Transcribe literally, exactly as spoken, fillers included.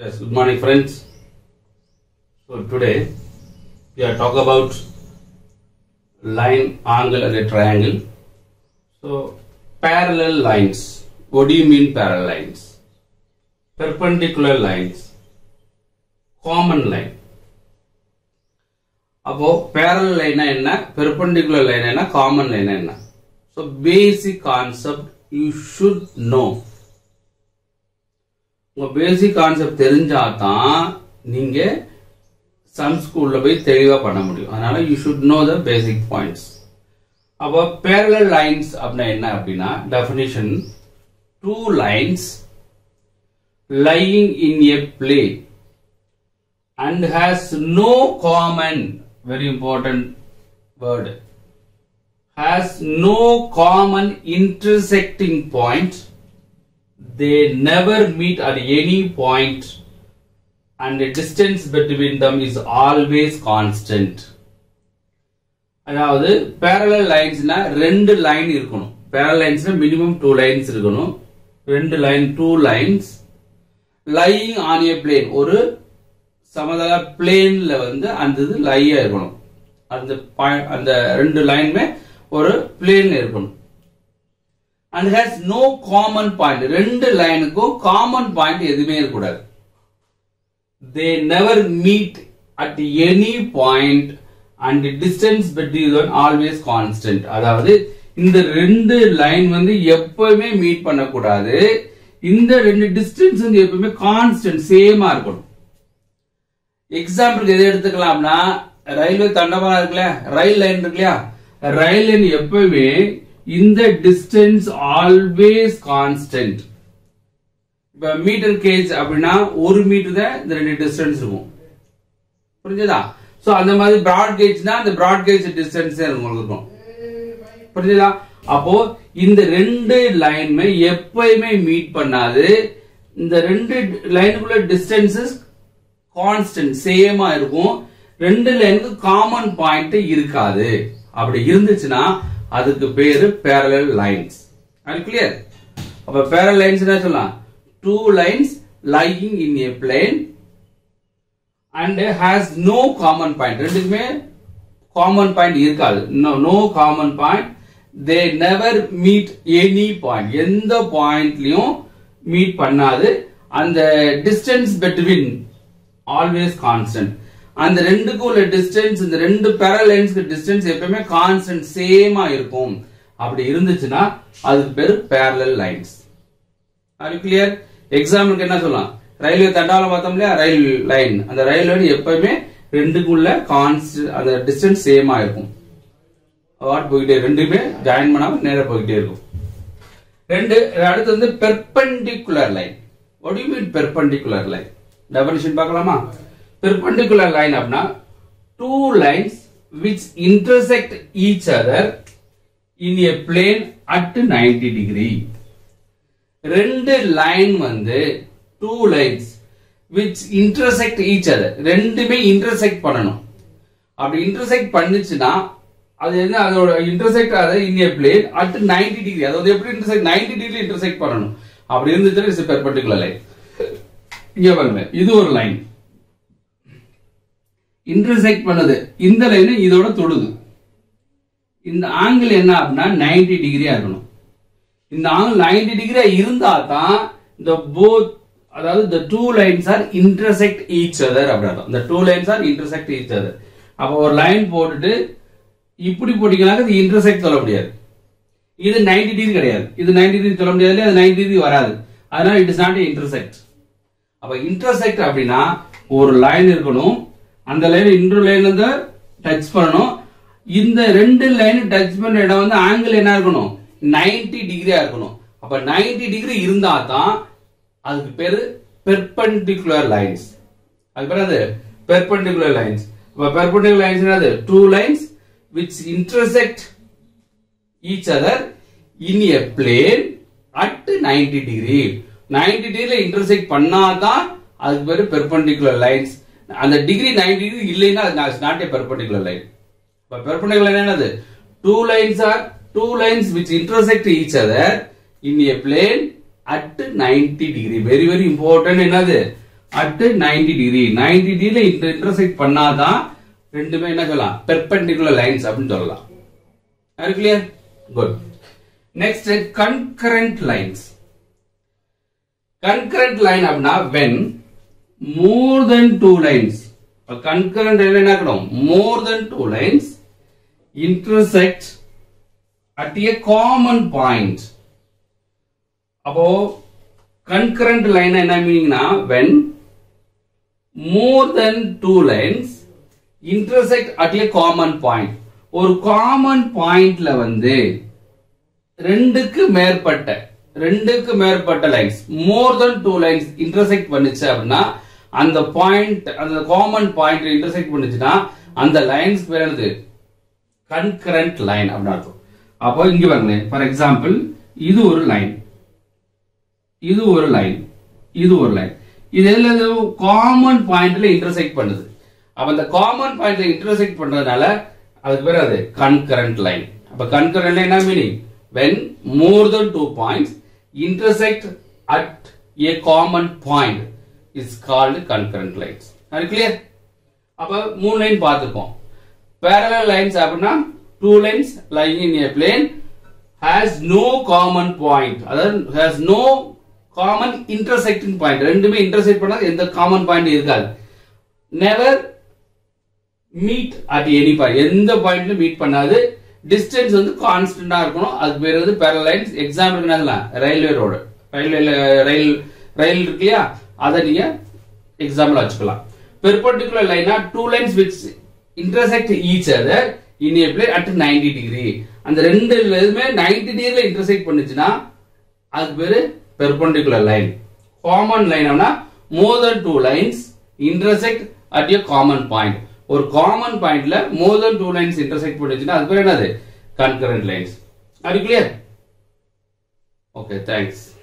Yes, good morning friends. So today we are talk about line, angle and a triangle. So parallel lines. What do you mean parallel lines? Perpendicular lines. Common line. About parallel line enna, perpendicular line enna, common line enna. So basic concept you should know. Basic concept terinjathaan ninge some school la poi theliva panna mudiyum. Adanaala you should know the basic points. About parallel lines appadina enna appadina definition, two lines lying in a plane and has no common, very important word, has no common intersecting point. They never meet at any point and the distance between them is always constant. Adavadhu parallel lines na rendu line irukonu. Parallel lines na minimum two lines irukonu. Rendu line, two lines lying on a plane. Oru samadala plane la vandu andhu lie irukonu. Andha point andha rendu line me oru plane irukonu. And has no common point. Rendu line ko common point edume irukudadu. They never meet at any point and the distance between them always constant. Adavadhu inda rendu line vandu eppovume meet panna kudadu. Inda rendu distance vandu eppovume constant same ah irukum. Example ku edha eduthukalamna railway thandavana irukla, rail line irukla, rail line eppovume in the distance always constant. But meter cage abina one meter there, then distance remote. So on the broad gauge na the broad gauge distance there. Apo in the rendu line me eppovume meet pannadhu. In the rendu line kulla distance is constant, same ah irukum. Rendu line ku common point irukadhu. Apdi irunduchina adukku peru parallel lines. Are you clear? Appo parallel lines na solla, two lines lying in a plane and has no common point. Rendukume common point irukadhu. No, no common point. They never meet any point. Endha point liyum meet pannadhu and the distance between always constant. And the rendu ku distance, and the rendu parallel lines ku distance eppome constant same ah irukum. Appadi irunduchina adhu per parallel lines. Are you clear? Example ku enna solla, railway thandavala patham la rail line, and the rail line eppome rendu ku constant, and the distance same ah irukum. What poite rendume join panama nera poite irukum. Rendu adutha undu perpendicular line. What do you mean perpendicular line? Definition paakalaama. Perpendicular line apna, two lines which intersect each other in a plane at ninety degree. Rendu line vandu, two lines which intersect each other. Rendu me intersect pananum. Apdi intersect pannichina, adu enna adoda intersect adha in a plane at ninety degree. Adhu eppadi intersect, ninety degree intersect pananum. Apdi irundhuchina is a perpendicular line. Inga varunga, idu or line. Intersect பண்ணது இந்த line இதோட தொடுது. இந்த angle என்ன அப்படினா ninety degree இருக்கணும். இந்த angle ninety degree இருந்தா தான் the both, அதாவது the two lines are intersect each other அப்படினா. The two lines are intersect each other. அப்ப ஒரு லைன் போட்டுட்டு இப்படி போடிங்களாக இது intersect சொல்ல முடியாது. இது ninety degree கிடையாது. இது ninety degree சொல்ல முடியாது, அது ninety degree வராது. அதனால it is not intersect. அப்ப intersect அப்படினா ஒரு லைன் இருக்கணும். And the line inner line and the touch panano. In the rendu line touch panano, the angle enna irukanum, ninety degree irukanum. Appo ninety degree irundha thaan adukku peru perpendicular lines. Adhu peru perpendicular lines. Appo perpendicular lines enadhu, two lines which intersect each other in a plane at ninety degree. ninety degree la intersect panna thaan adukku peru perpendicular lines. And the degree ninety degree illena is not a perpendicular line. But perpendicular line enadhu, two lines are two lines which intersect each other in a plane at ninety degree. Very very important enadhu, at ninety degree. ninety degree இந்த intersect பண்ணாதான் ரெண்டுமே என்ன சொல்லலாம் perpendicular lines அப்படினு சொல்லலாம். Are you clear? Good. Next concurrent lines. Concurrent line அப்படினா when more than two lines. அப்ப concurrent line என்ன ஆகும்? More than two lines intersect at a common point. அப்போ concurrent line என்ன meaning na when more than two lines intersect at a common point. ஒரு common pointல வந்து ரெண்டுக்கு மேற்பட்ட ரெண்டுக்கு மேற்பட்ட lines more than two lines intersect பண்ணுச்சு அப்படினா அந்த point அந்த common point intersect பண்ணுச்சுனா அந்த lines பேர் என்னது concurrent line அப்படினு அர்த்தம். அப்போ இங்க பாருங்க for example இது ஒரு line இது ஒரு லைன் இது ஒரு லைன் இது எல்லாரும் காமன் பாயிண்ட்ல இன்டர்செக்ட் பண்ணுது. அப்ப அந்த காமன் பாயிண்ட்ல இன்டர்செக்ட் பண்றதனால அதுக்கு பேர் அது கன்கரண்ட் லைன். அப்ப கன்கரண்ட் லைன் என்ன meaning when more than two points intersect at a common point is called concurrent lines. Are you clear? அப்ப மூணு லைன் பார்த்திருக்கோம். parallel lines அப்படினா two lines lying in a plane has no common point. அதாவது has no common intersecting point. ரெண்டுமே intersect பண்ணாத எந்த common point இருக்காது. never meet at any point. எந்த பாயிண்ட்ல மீட் பண்ணாது. distance வந்து கான்ஸ்டன்ட்டா இருக்கணும். அதுக்கு பேர் வந்து parallel lines. எக்ஸாம்பிள் என்னலாம் ரயில்வே ரோட் ரயில்வேல ரயில் ரயில் இருக்குயா அத நீங்க எக்ஸாம்பிள் வச்சுக்கலாம். perpendicular line are two lines which intersect each other in a plane at ninety degree. அந்த ரெண்டு லைனுமே ninety degree intersect பண்ணுச்சுனா அதுக்கு பேர் perpendicular line. common line அப்படினா more than two lines intersect at a common point. ஒரு common pointல more than two lines intersect பண்ணிச்சுனா அது பேர் என்னது concurrent lines. Are you clear? Okay, thanks.